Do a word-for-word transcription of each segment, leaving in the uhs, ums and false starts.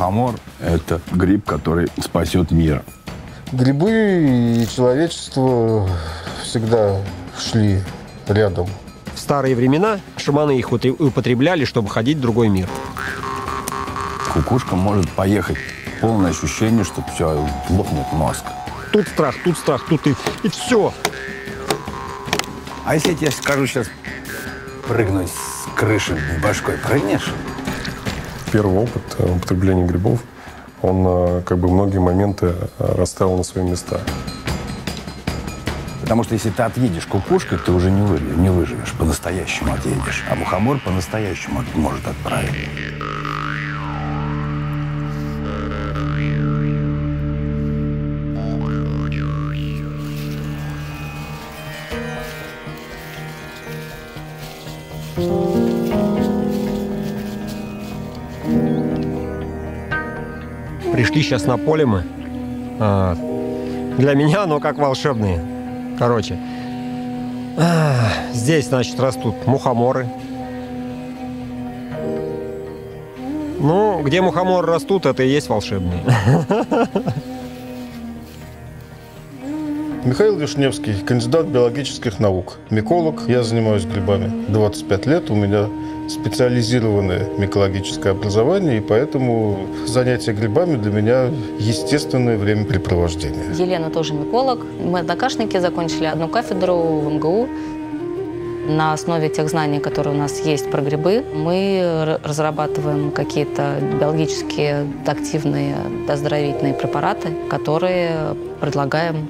мухомор – это гриб, который спасет мир. Грибы и человечество всегда шли рядом. В старые времена шаманы их употребляли, чтобы ходить в другой мир. Кукушка может поехать. Полное ощущение, что все, лопнет мозг. Тут страх, тут страх, тут и, и все. А если я тебе скажу сейчас прыгнуть с крыши башкой, прыгнешь? Первый опыт употребления грибов, он как бы многие моменты расставил на свои места. Потому что если ты отъедешь кукушкой, ты уже не выживешь, не выживешь, по-настоящему отъедешь. А мухомор по-настоящему может отправить. Пришли сейчас на поле мы. А, для меня оно как волшебные. Короче, а, здесь, значит, растут мухоморы. Ну, где мухоморы растут, это и есть волшебные. Михаил Вишневский, кандидат биологических наук, миколог. Я занимаюсь грибами двадцать пять лет, у меня специализированное микологическое образование, и поэтому занятие грибами для меня естественное времяпрепровождение. Елена тоже миколог. Мы однокашники, закончили одну кафедру в эм гэ у. На основе тех знаний, которые у нас есть про грибы, мы разрабатываем какие-то биологически активные оздоровительные препараты, которые предлагаем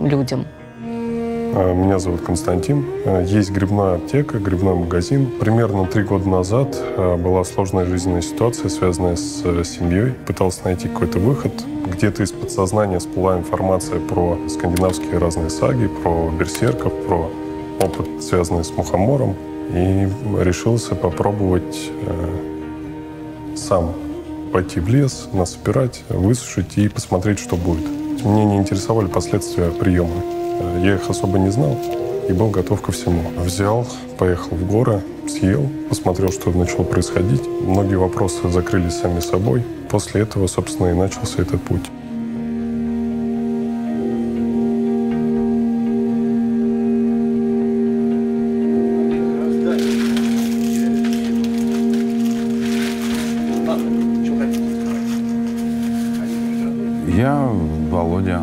людям. Меня зовут Константин. Есть грибная аптека, грибной магазин. Примерно три года назад была сложная жизненная ситуация, связанная с семьей. Пытался найти какой-то выход. Где-то из подсознания всплыла информация про скандинавские разные саги, про берсерков, про опыт, связанный с мухомором. И решился попробовать э, сам пойти в лес, насобирать, высушить и посмотреть, что будет. Мне не интересовали последствия приема. Я их особо не знал и был готов ко всему. Взял, поехал в горы, съел, посмотрел, что начало происходить. Многие вопросы закрылись сами собой. После этого, собственно, и начался этот путь. Я Володя.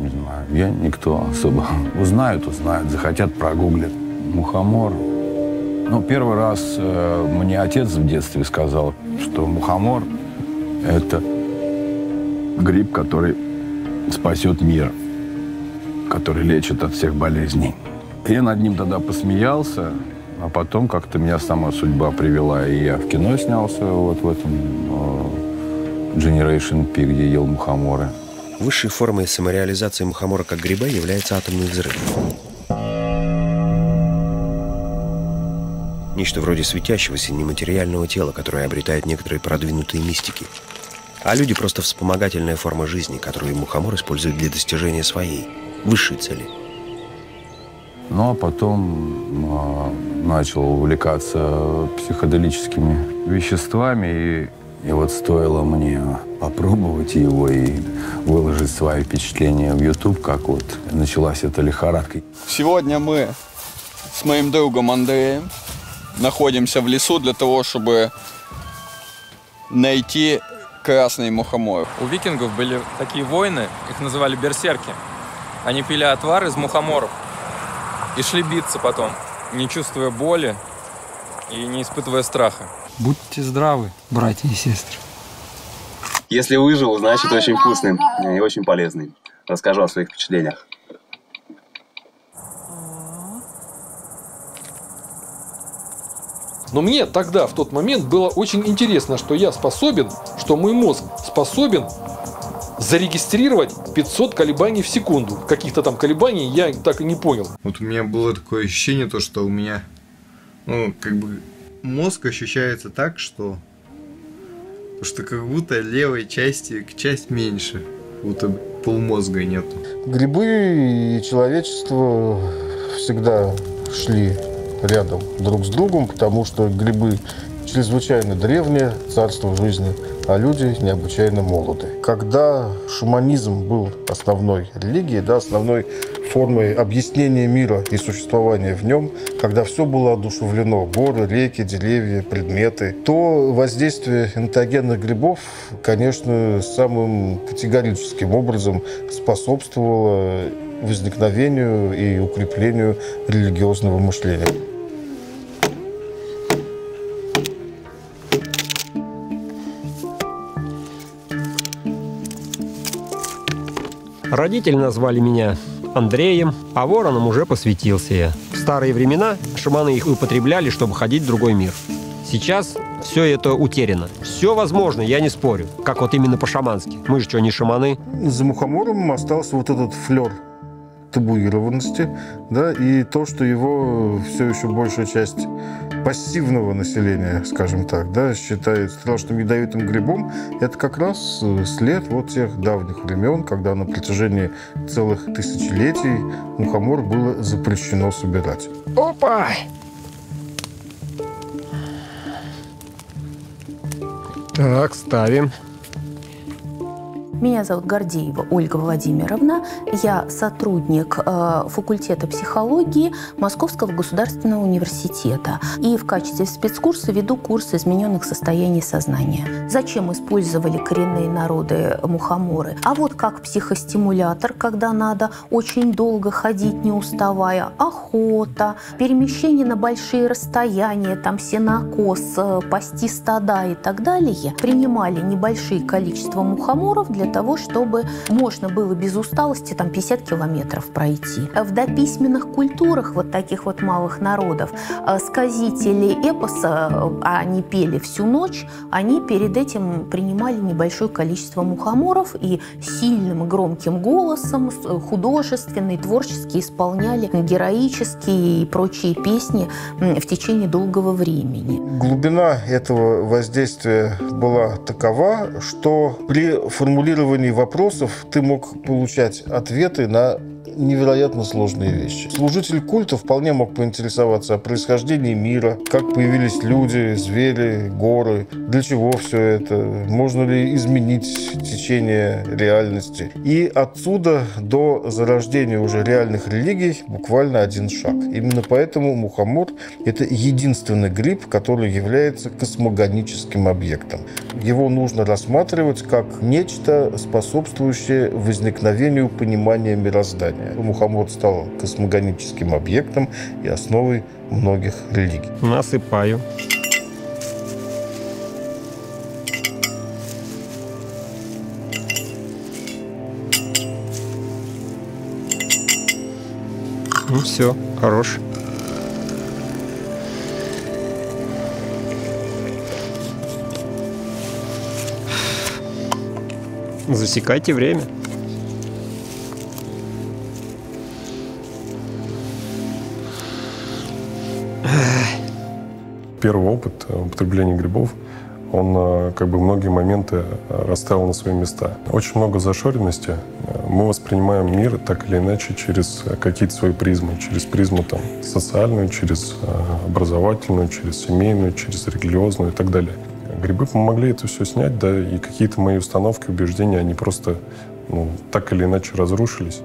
Не знаю, я никто особо. Узнают, узнают, захотят, прогуглят. Мухомор. Ну, первый раз э, мне отец в детстве сказал, что мухомор – это гриб, который спасет мир, который лечит от всех болезней. Я над ним тогда посмеялся, а потом как-то меня сама судьба привела, и я в кино снялся вот в этом э, Дженерейшн Пи, где ел мухоморы. Высшей формой самореализации мухомора как гриба является атомный взрыв. Нечто вроде светящегося нематериального тела, которое обретает некоторые продвинутые мистики. А люди просто вспомогательная форма жизни, которую мухомор использует для достижения своей, высшей цели. Ну а потом э, начал увлекаться психоделическими веществами, и И вот стоило мне попробовать его и выложить свои впечатления в ютуб, как вот началась эта лихорадка. Сегодня мы с моим другом Андреем находимся в лесу для того, чтобы найти красный мухомор. У викингов были такие воины, их называли берсерки. Они пили отвар из мухоморов и шли биться потом, не чувствуя боли и не испытывая страха. Будьте здравы, братья и сестры. Если выжил, значит очень вкусный и очень полезный. Расскажу о своих впечатлениях. Но мне тогда, в тот момент, было очень интересно, что я способен, что мой мозг способен зарегистрировать пятьсот колебаний в секунду. Каких-то там колебаний я так и не понял. Вот у меня было такое ощущение, то, что у меня, ну, как бы... мозг ощущается так, что, что как будто левой части часть меньше, будто полмозга нету. Грибы и человечество всегда шли рядом друг с другом, потому что грибы чрезвычайно древние, царство жизни а люди необычайно молоды. Когда шаманизм был основной религией, да, основной формой объяснения мира и существования в нем, когда все было одушевлено, горы, реки, деревья, предметы, то воздействие энтогенных грибов, конечно, самым категорическим образом способствовало возникновению и укреплению религиозного мышления. Родители назвали меня Андреем, а воронам уже посвятился я. В старые времена шаманы их употребляли, чтобы ходить в другой мир. Сейчас все это утеряно. Все возможно, я не спорю. Как вот именно по-шамански. Мы же что, не шаманы? За мухомором остался вот этот флер табуированности, да, и то, что его все еще большая часть пассивного населения, скажем так, да, считает страшным ядовитым грибом, это как раз след вот тех давних времен, когда на протяжении целых тысячелетий мухомор было запрещено собирать. Опа! Так, ставим. Меня зовут Гордеева Ольга Владимировна. Я сотрудник э, факультета психологии Московского государственного университета. И в качестве спецкурса веду курс измененных состояний сознания. Зачем использовали коренные народы мухоморы? А вот как психостимулятор, когда надо очень долго ходить, не уставая, охота, перемещение на большие расстояния, там сенокос, пасти стада и так далее, принимали небольшие количества мухоморов для того, чтобы можно было без усталости там пятьдесят километров пройти. В дописьменных культурах вот таких вот малых народов сказители эпоса, а они пели всю ночь, они перед этим принимали небольшое количество мухоморов и сильным и громким голосом художественно и творчески исполняли героические и прочие песни в течение долгого времени. Глубина этого воздействия была такова, что при формулировании вопросов ты мог получать ответы на невероятно сложные вещи. Служитель культа вполне мог поинтересоваться о происхождении мира, как появились люди, звери, горы, для чего все это, можно ли изменить течение реальности. И отсюда до зарождения уже реальных религий буквально один шаг. Именно поэтому мухомор – это единственный гриб, который является космогоническим объектом. Его нужно рассматривать как нечто, способствующее возникновению понимания мироздания. Мухомор стал космогоническим объектом и основой многих религий. Насыпаю. Ну все, хорош. Засекайте время. Первый опыт употребления грибов, он как бы многие моменты расставил на свои места. Очень много зашоренности. Мы воспринимаем мир так или иначе через какие-то свои призмы. Через призму там, социальную, через образовательную, через семейную, через религиозную и так далее. Грибы помогли это все снять, да, и какие-то мои установки, убеждения, они просто ну, так или иначе разрушились.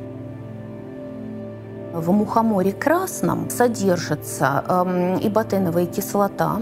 В мухоморе красном содержится э, иботеновая кислота,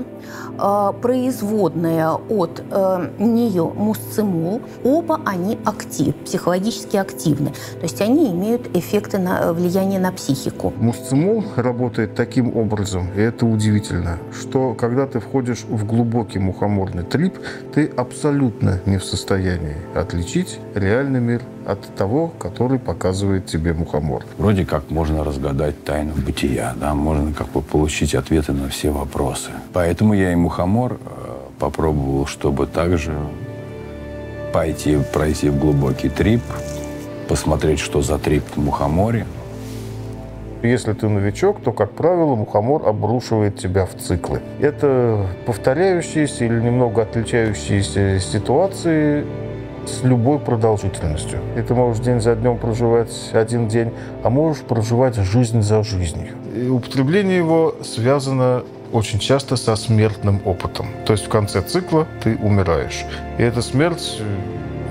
э, производная от э, нее мусцимол. Оба они актив, психологически активны, то есть они имеют эффекты на влияние на психику. Мусцимол работает таким образом, и это удивительно, что когда ты входишь в глубокий мухоморный трип, ты абсолютно не в состоянии отличить реальный мир от того, который показывает тебе мухомор. Вроде как можно разгадать тайну бытия, да, можно как бы получить ответы на все вопросы. Поэтому я и мухомор попробовал, чтобы также пойти, пройти в глубокий трип, посмотреть, что за трип в мухоморе. Если ты новичок, то, как правило, мухомор обрушивает тебя в циклы. Это повторяющиеся или немного отличающиеся ситуации, с любой продолжительностью. И ты можешь день за днем проживать один день, а можешь проживать жизнь за жизнью. И употребление его связано очень часто со смертным опытом. То есть в конце цикла ты умираешь. И эта смерть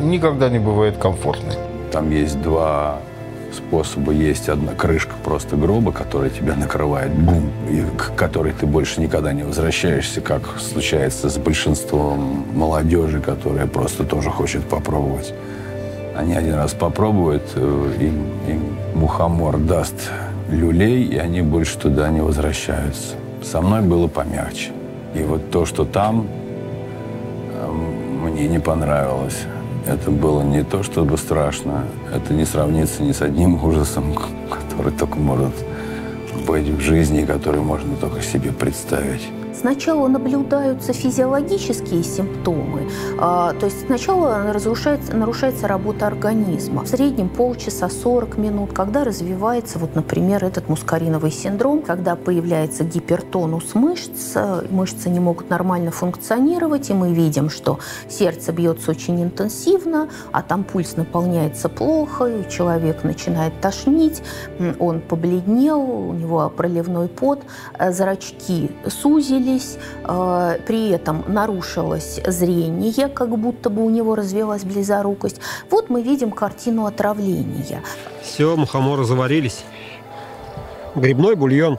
никогда не бывает комфортной. Там есть два способа. Есть одна крышка просто гроба, которая тебя накрывает, бум, и к которой ты больше никогда не возвращаешься, как случается с большинством молодежи, которая просто тоже хочет попробовать. Они один раз попробуют, им, им мухомор даст люлей, и они больше туда не возвращаются. Со мной было помягче. И вот то, что там, мне не понравилось. Это было не то, чтобы страшно. Это не сравнится ни с одним ужасом, который только может быть в жизни, который можно только себе представить. Сначала наблюдаются физиологические симптомы, а, то есть сначала разрушается, нарушается работа организма. В среднем полчаса, сорок минут, когда развивается, вот, например, этот мускариновый синдром, когда появляется гипертонус мышц, мышцы не могут нормально функционировать, и мы видим, что сердце бьется очень интенсивно, а там пульс наполняется плохо, и человек начинает тошнить, он побледнел, у него проливной пот, зрачки сузились. При этом нарушилось зрение, как будто бы у него развилась близорукость. Вот мы видим картину отравления. Все, мухоморы заварились. Грибной бульон.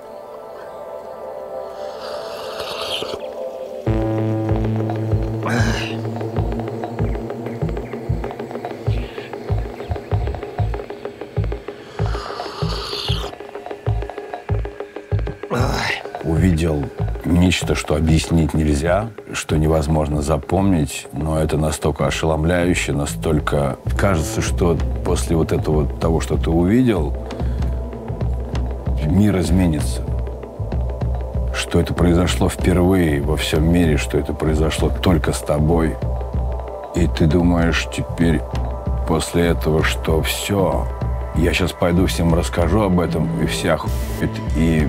Увидел нечто, что объяснить нельзя, что невозможно запомнить, но это настолько ошеломляюще, настолько... Кажется, что после вот этого, того, что ты увидел, мир изменится. Что это произошло впервые во всем мире, что это произошло только с тобой. И ты думаешь теперь после этого, что все, я сейчас пойду всем расскажу об этом, и все охуеть, и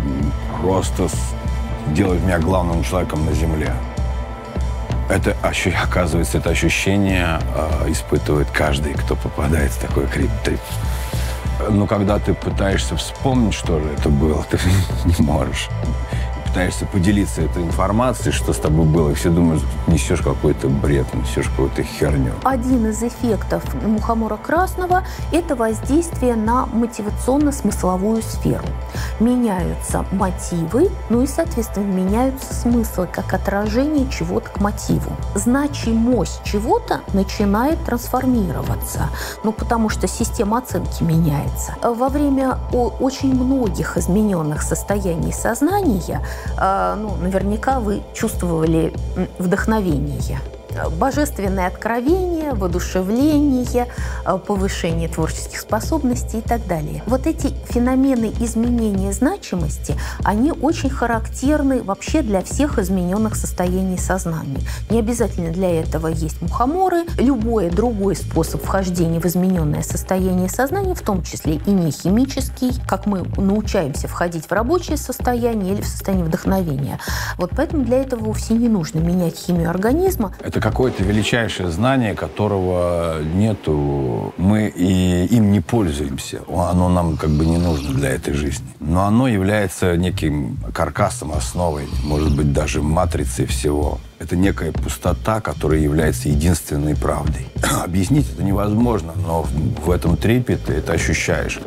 просто... делает меня главным человеком на Земле. Это, оказывается, это ощущение э, испытывает каждый, кто попадает в такой криптрип. Но когда ты пытаешься вспомнить, что же это было, ты не можешь. Пытаешься поделиться этой информацией, что с тобой было, и все думают, несешь какой-то бред, несешь какую-то херню. Один из эффектов мухомора красного – это воздействие на мотивационно-смысловую сферу. Меняются мотивы, ну и, соответственно, меняются смыслы, как отражение чего-то к мотиву. Значимость чего-то начинает трансформироваться, ну потому что система оценки меняется. Во время очень многих измененных состояний сознания, ну, наверняка вы чувствовали вдохновение, божественное откровение, воодушевление, повышение творческих способностей и так далее. Вот эти феномены изменения значимости, они очень характерны вообще для всех измененных состояний сознания. Не обязательно для этого есть мухоморы. Любой другой способ вхождения в измененное состояние сознания, в том числе и не химический, как мы научаемся входить в рабочее состояние или в состояние вдохновения. Вот поэтому для этого вовсе не нужно менять химию организма. Это какое-то величайшее знание, которого нету, мы и им не пользуемся, оно нам как бы не нужно для этой жизни. Но оно является неким каркасом, основой, может быть, даже матрицей всего. Это некая пустота, которая является единственной правдой. Объяснить это невозможно, но в этом трепете ты это ощущаешь.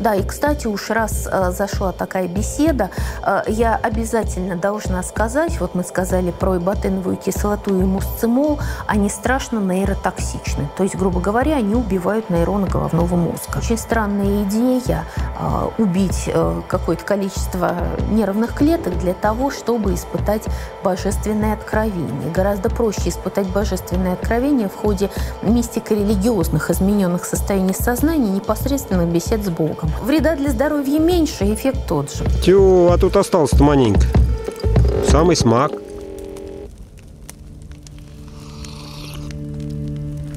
Да, и, кстати, уж раз э, зашла такая беседа, э, я обязательно должна сказать, вот мы сказали про иботеновую кислоту и мусцимол, они страшно нейротоксичны. То есть, грубо говоря, они убивают нейроны головного мозга. Очень странная идея э, убить э, какое-то количество нервных клеток для того, чтобы испытать божественное откровение. Гораздо проще испытать божественное откровение в ходе мистико-религиозных измененных состояний сознания, непосредственно бесед с Богом. Вреда для здоровья меньше, эффект тот же. Тю, а тут осталось-то маленько. Самый смак.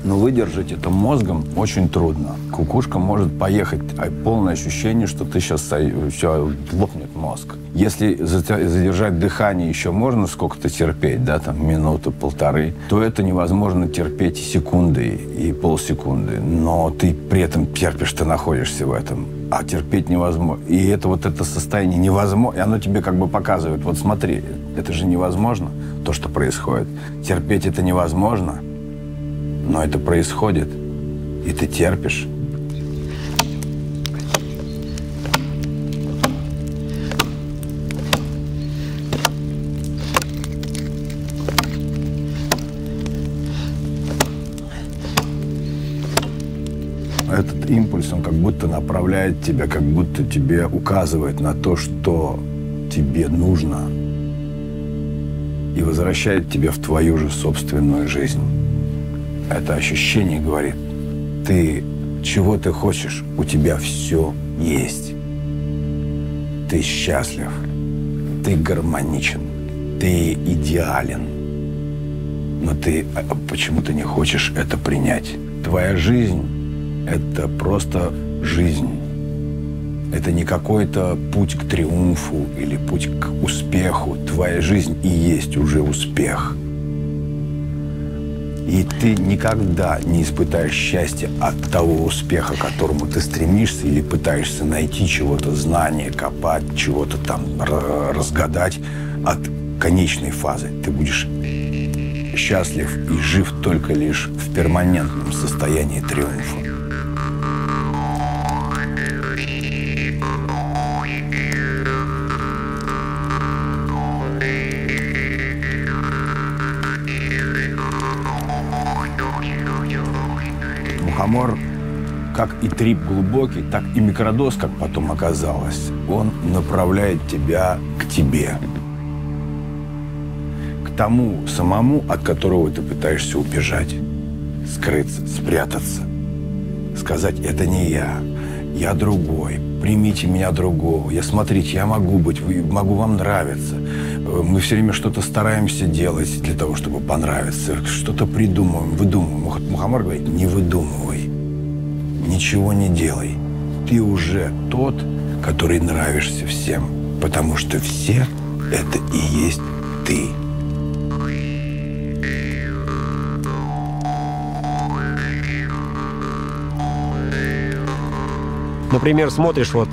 но выдержать это мозгом очень трудно. Кукушка может поехать, а полное ощущение, что ты сейчас все, лопнет мозг. Если задержать дыхание еще можно сколько-то терпеть, да, там минуту-полторы, то это невозможно терпеть секунды и полсекунды. Но ты при этом терпишь, ты находишься в этом. А терпеть невозможно. И это вот это состояние невозможно. И оно тебе как бы показывает, вот смотри, это же невозможно, то, что происходит. Терпеть это невозможно, но это происходит, и ты терпишь. Этот импульс, он как будто направляет тебя, как будто тебе указывает на то, что тебе нужно, и возвращает тебя в твою же собственную жизнь. Это ощущение говорит, ты чего ты хочешь, у тебя все есть. Ты счастлив, ты гармоничен, ты идеален, но ты почему-то не хочешь это принять. Твоя жизнь — это просто жизнь. Это не какой-то путь к триумфу или путь к успеху. Твоя жизнь и есть уже успех. И ты никогда не испытаешь счастья от того успеха, к которому ты стремишься или пытаешься найти чего-то, знания, копать, чего-то там разгадать от конечной фазы. Ты будешь счастлив и жив только лишь в перманентном состоянии триумфа. Мухомор, как и трип глубокий, так и микродоз, как потом оказалось, он направляет тебя к тебе. К тому самому, от которого ты пытаешься убежать, скрыться, спрятаться. Сказать: это не я, я другой, примите меня другого, я, смотрите, я могу быть, могу вам нравиться. Мы все время что-то стараемся делать для того, чтобы понравиться, что-то придумываем, выдумываем. Мухомор говорит: не выдумывай, ничего не делай. Ты уже тот, который нравишься всем, потому что все — это и есть ты. Например, смотришь вот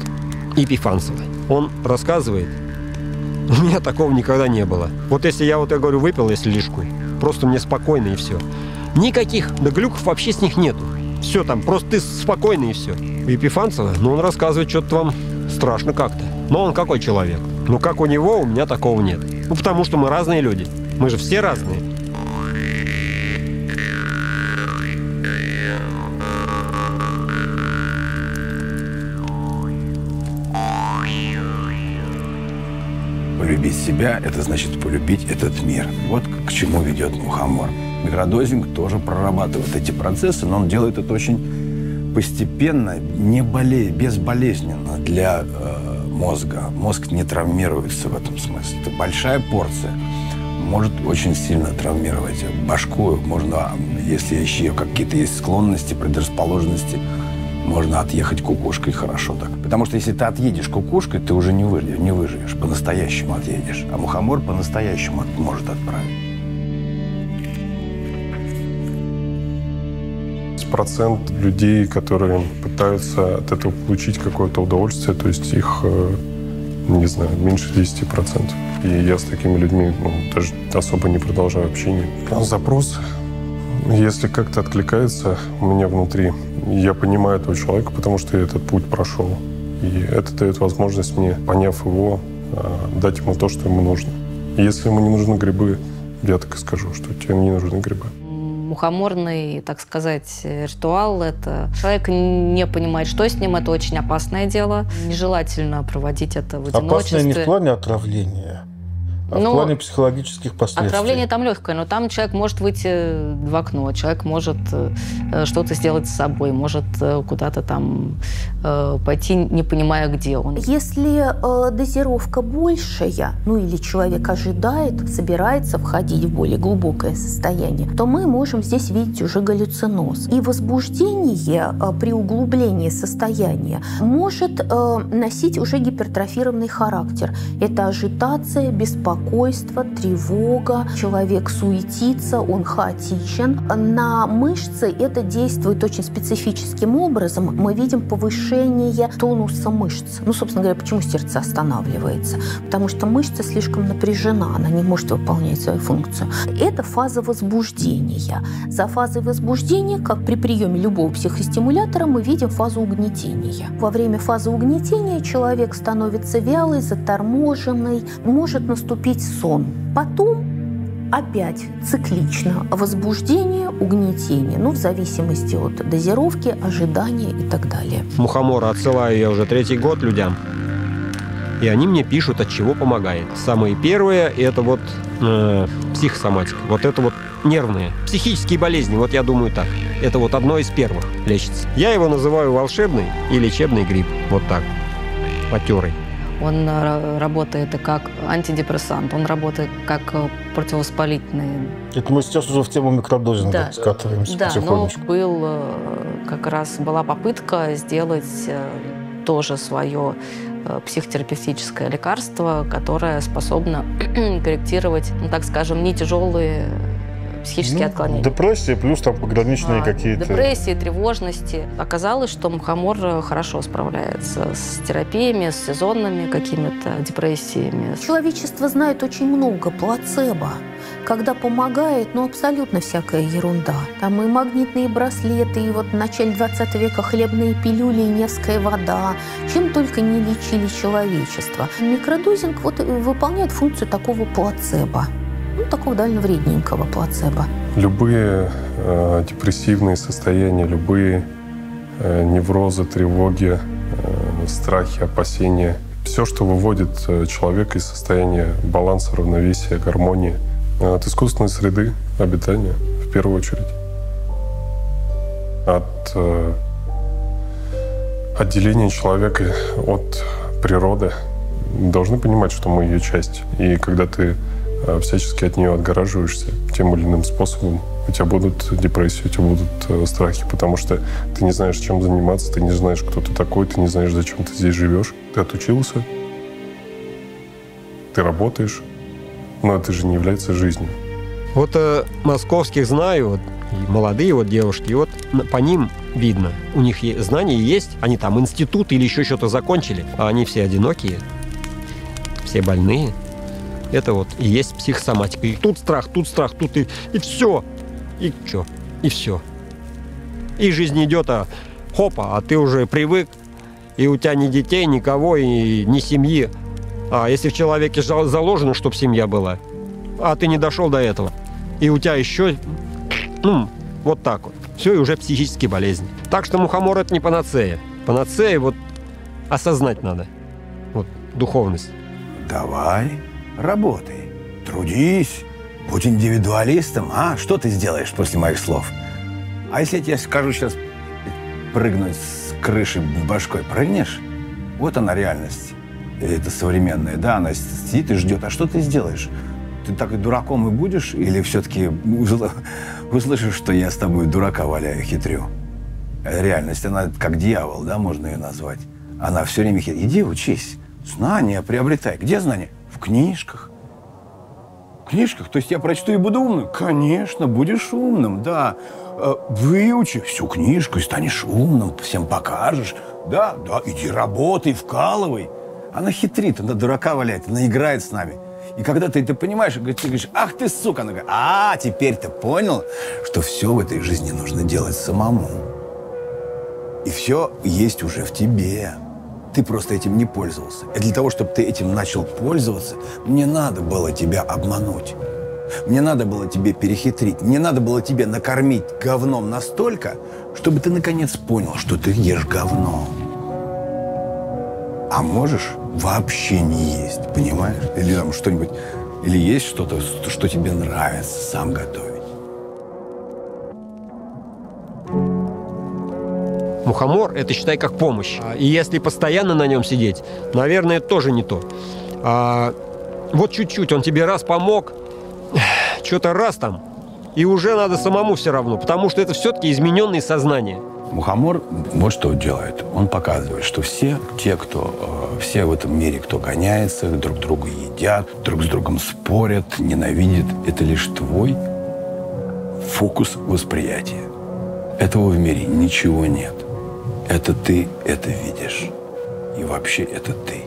Епифанцева, он рассказывает: у меня такого никогда не было. Вот если я, вот я говорю, выпил, если лишку, просто мне спокойно и все. Никаких, да, глюков вообще с них нету. Все там, просто ты спокойно и все. Епифанцева, ну он рассказывает, что-то вам страшно как-то. Но он какой человек? Ну как у него, у меня такого нет. Ну потому что мы разные люди, мы же все разные. Полюбить себя – это значит полюбить этот мир. Вот к чему ведет мухомор. Микродозинг тоже прорабатывает эти процессы, но он делает это очень постепенно, не боле... безболезненно для э, мозга. Мозг не травмируется в этом смысле. Это большая порция может очень сильно травмировать башку. Можно, если еще какие-то есть склонности, предрасположенности, можно отъехать кукушкой хорошо так. Потому что если ты отъедешь кукушкой, ты уже не выживешь, не выживешь, по-настоящему отъедешь. А мухомор по-настоящему от, может отправить. Процент людей, которые пытаются от этого получить какое-то удовольствие, то есть их, не знаю, меньше десяти процентов. И я с такими людьми, ну, даже особо не продолжаю общение. Запрос, если как-то откликается у меня внутри, я понимаю этого человека, потому что я этот путь прошел. И это дает возможность мне, поняв его, дать ему то, что ему нужно. Если ему не нужны грибы, я так и скажу, что тебе не нужны грибы. Мухоморный, так сказать, ритуал — это человек не понимает, что с ним, это очень опасное дело. Нежелательно проводить это в одиночестве. Опасное не в плане отравления, А но в плане психологических последствий? Отравление там легкое, но там человек может выйти в окно, человек может что-то сделать с собой, может куда-то там пойти, не понимая, где он. Если дозировка большая, ну или человек ожидает, собирается входить в более глубокое состояние, то мы можем здесь видеть уже галлюциноз. И возбуждение при углублении состояния может носить уже гипертрофированный характер. Это ажитация, беспокойство, Беспокойство, тревога, человек суетится, он хаотичен. На мышцы это действует очень специфическим образом. Мы видим повышение тонуса мышц. Ну, собственно говоря, почему сердце останавливается? Потому что мышца слишком напряжена, она не может выполнять свою функцию. Это фаза возбуждения. За фазой возбуждения, как при приеме любого психостимулятора, мы видим фазу угнетения. Во время фазы угнетения человек становится вялый, заторможенный, может наступить сон. Потом опять циклично возбуждение, угнетение, ну, в зависимости от дозировки, ожидания и так далее. Мухомора отсылаю я уже третий год людям, и они мне пишут, от чего помогает. Самые первые – это вот э, психосоматика, вот это вот нервные, психические болезни, вот я думаю так. Это вот одно из первых лечится. Я его называю волшебный и лечебный гриб, вот так, матерый. Он работает как антидепрессант, он работает как противовоспалительный. Это мы сейчас уже в тему микродозинга, да, скатываемся. Да, но был, как раз была попытка сделать тоже свое психотерапевтическое лекарство, которое способно корректировать, ну, так скажем, не тяжелые психические, ну, отклонения. Депрессии плюс там пограничные а, какие-то... Депрессии, тревожности. Оказалось, что мухомор хорошо справляется с терапиями, с сезонными какими-то депрессиями. Человечество знает очень много плацебо, когда помогает, ну, абсолютно всякая ерунда. Там и магнитные браслеты, и вот в начале двадцатого века хлебные пилюли, и невская вода. Чем только не лечили человечество. Микродозинг вот выполняет функцию такого плацебо. Ну, такого довольно вредненького плацебо. Любые э, депрессивные состояния, любые э, неврозы, тревоги, э, страхи, опасения, все, что выводит человека из состояния баланса, равновесия, гармонии, э, от искусственной среды обитания, в первую очередь. От э, отделения человека от природы. Должны понимать, что мы ее часть. И когда ты всячески от нее отгораживаешься тем или иным способом, у тебя будут депрессии, у тебя будут э, страхи, потому что ты не знаешь, чем заниматься, ты не знаешь, кто ты такой, ты не знаешь, зачем ты здесь живешь. Ты отучился, ты работаешь, но это же не является жизнью. Вот э, московских знаю, вот, и молодые вот девушки, и вот по ним видно, у них знания есть, они там институт или еще что-то закончили, а они все одинокие, все больные. Это вот и есть психосоматика. И тут страх, тут страх, тут и, и все. И что? И все. И жизнь идет, а хопа, а ты уже привык, и у тебя ни детей, никого, и ни семьи. А если в человеке заложено, чтобы семья была, а ты не дошел до этого, и у тебя еще ну, вот так вот. Все, и уже психические болезни. Так что мухомор – это не панацея. Панацея вот осознать надо. Вот духовность. Давай. Работай, трудись, будь индивидуалистом. А что ты сделаешь после моих слов? А если я тебе скажу сейчас прыгнуть с крыши башкой, прыгнешь? Вот она реальность. Это современная, да, она сидит и ждет. А что ты сделаешь? Ты так и дураком и будешь? Или все-таки услышишь, что я с тобой дурака валяю, хитрю? Реальность, она как дьявол, да, можно ее назвать. Она все время хитрит. Иди учись, знания приобретай. Где знания? В книжках. В книжках? То есть я прочту и буду умным? Конечно, будешь умным, да. Выучи всю книжку и станешь умным, всем покажешь. Да, да, иди работай, вкалывай. Она хитрит, она дурака валяет, она играет с нами. И когда ты это понимаешь, ты говоришь, ах ты, сука, она говорит, а, теперь ты понял, что все в этой жизни нужно делать самому. И все есть уже в тебе. Ты просто этим не пользовался. И для того, чтобы ты этим начал пользоваться, мне надо было тебя обмануть. Мне надо было тебе перехитрить. Мне надо было тебе накормить говном настолько, чтобы ты наконец понял, что ты ешь говно. А можешь вообще не есть, понимаешь? Или там что-нибудь Или есть что-то, что тебе нравится сам готовить? Мухомор – это, считай, как помощь. И если постоянно на нем сидеть, наверное, тоже не то. А, вот чуть-чуть он тебе раз помог, что-то раз там, и уже надо самому все равно, потому что это все-таки измененное сознание. Мухомор вот что делает. Он показывает, что все те, кто, все в этом мире, кто гоняется, друг друга едят, друг с другом спорят, ненавидят, это лишь твой фокус восприятия. Этого в мире ничего нет. Это ты это видишь. И вообще это ты.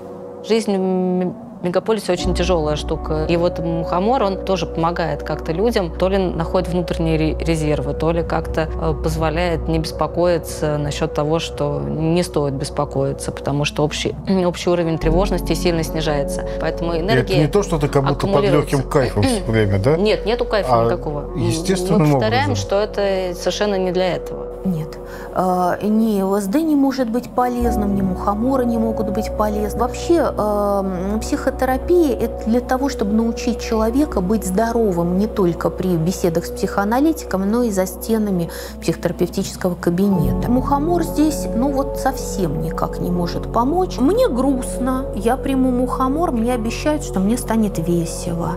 Жизнь в мегаполисе очень тяжелая штука. И вот мухомор, он тоже помогает как-то людям. То ли находит внутренние резервы, то ли как-то позволяет не беспокоиться насчет того, что не стоит беспокоиться, потому что общий, общий уровень тревожности сильно снижается. Поэтому энергия. Это не то, что ты как будто под легким кайфом все время, да? Нет, нету кайфа а никакого. Естественно. Мы повторяем, образом. Что это совершенно не для этого. Нет. А, ни ЛСД не может быть полезным, ни мухоморы не могут быть полезны. Вообще а, психотерапия – это для того, чтобы научить человека быть здоровым не только при беседах с психоаналитиком, но и за стенами психотерапевтического кабинета. Мухомор здесь ну вот совсем никак не может помочь. Мне грустно, я приму мухомор, мне обещают, что мне станет весело.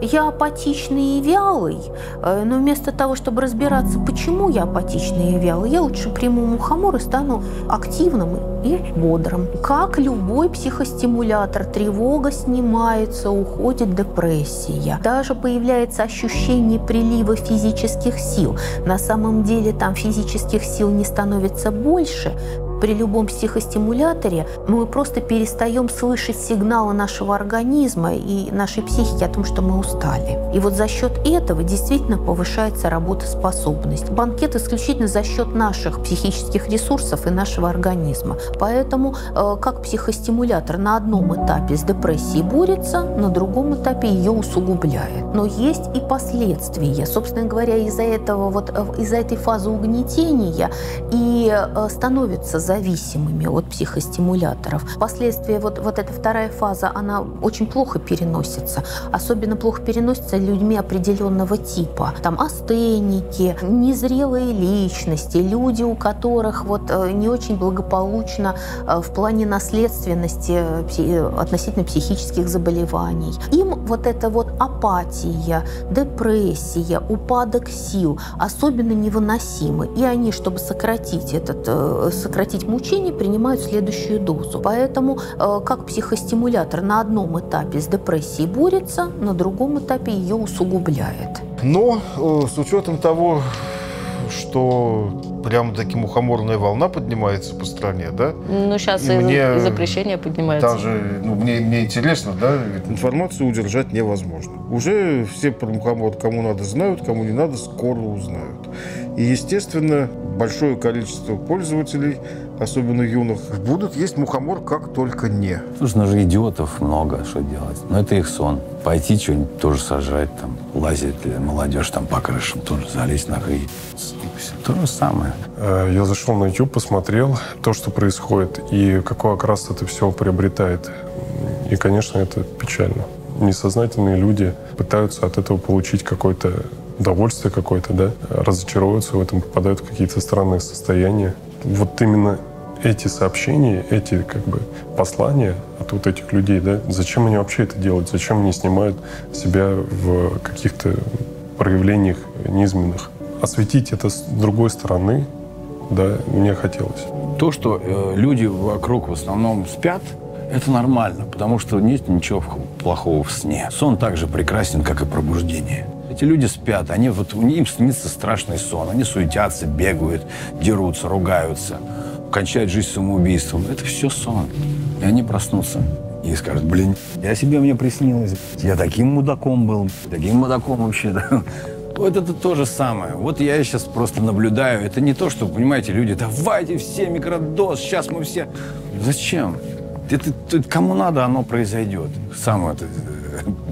Я апатичный и вялый, но вместо того, чтобы разбираться, почему я апатичный и вялый, я лучше приму мухомор и стану активным и бодрым. Как любой психостимулятор, тревога снимается, уходит депрессия. Даже появляется ощущение прилива физических сил. На самом деле там физических сил не становится больше. При любом психостимуляторе мы просто перестаем слышать сигналы нашего организма и нашей психики о том, что мы устали. И вот за счет этого действительно повышается работоспособность. Банкет исключительно за счет наших психических ресурсов и нашего организма. Поэтому э, как психостимулятор на одном этапе с депрессией борется, на другом этапе ее усугубляет. Но есть и последствия. Собственно говоря, из-за этого, вот, из-за этой фазы угнетения и э, становится за зависимыми от психостимуляторов. Впоследствии вот, вот эта вторая фаза, она очень плохо переносится. Особенно плохо переносится людьми определенного типа. Там астеники, незрелые личности, люди, у которых вот не очень благополучно в плане наследственности относительно психических заболеваний. Им вот эта вот апатия, депрессия, упадок сил особенно невыносимы. И они, чтобы сократить этот, сократить мучения, принимают следующую дозу. Поэтому э, как психостимулятор на одном этапе с депрессией борется, на другом этапе ее усугубляет. Но э, с учетом того, что прямо-таки мухоморная волна поднимается по стране, да? Ну, сейчас и, и мне... запрещение поднимается. Даже, ну, мне, мне интересно, да? Ведь информацию удержать невозможно. Уже все про мухомор кому надо знают, кому не надо, скоро узнают. И, естественно, большое количество пользователей, особенно юных, будут есть мухомор как только не. Слушай, ну же идиотов много, что делать. Но это их сон. Пойти что-нибудь тоже сажать, там, лазить, молодежь там по крышам тоже залезть на крышу. То же самое. Я зашел на YouTube, посмотрел то, что происходит, и какой окрас это все приобретает. И, конечно, это печально. Несознательные люди пытаются от этого получить какое-то удовольствие какое-то, да, разочаровываются в этом, попадают в какие-то странные состояния. Вот именно эти сообщения, эти как бы послания от вот этих людей, да, зачем они вообще это делают, зачем они снимают себя в каких-то проявлениях низменных. Осветить это с другой стороны, да, мне хотелось. То, что э, люди вокруг в основном спят, это нормально, потому что нет ничего плохого в сне. Сон также прекрасен, как и пробуждение. Эти люди спят, они, вот, им снится страшный сон, они суетятся, бегают, дерутся, ругаются, кончают жизнь самоубийством. Это все сон, и они проснутся. И скажут, блин, я себе мне приснилось, я таким мудаком был, таким мудаком вообще-то. Вот это то же самое. Вот я сейчас просто наблюдаю. Это не то, что, понимаете, люди, давайте все микродоз, сейчас мы все... Зачем? Это, это кому надо, оно произойдет. Сам это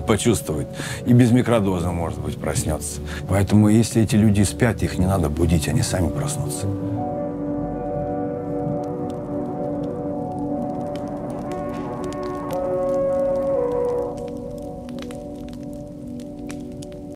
почувствовать. И без микродоза, может быть, проснется. Поэтому, если эти люди спят, их не надо будить, они сами проснутся.